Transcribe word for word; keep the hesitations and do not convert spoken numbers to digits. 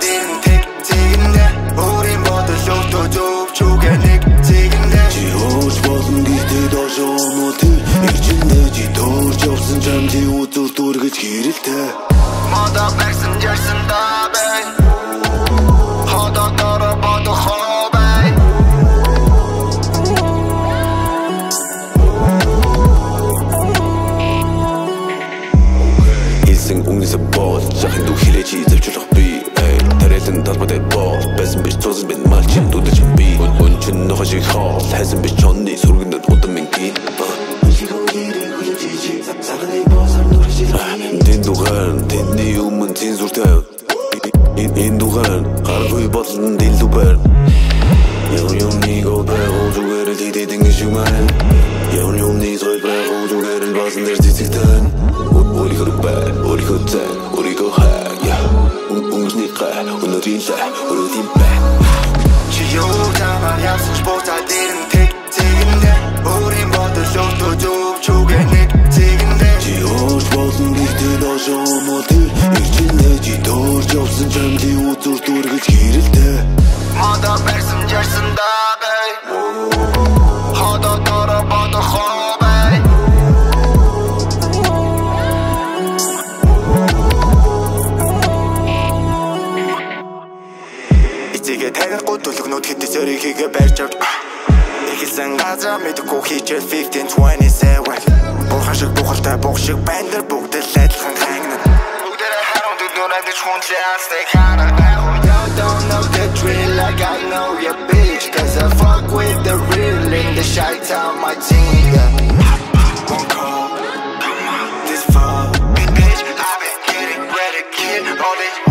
All day.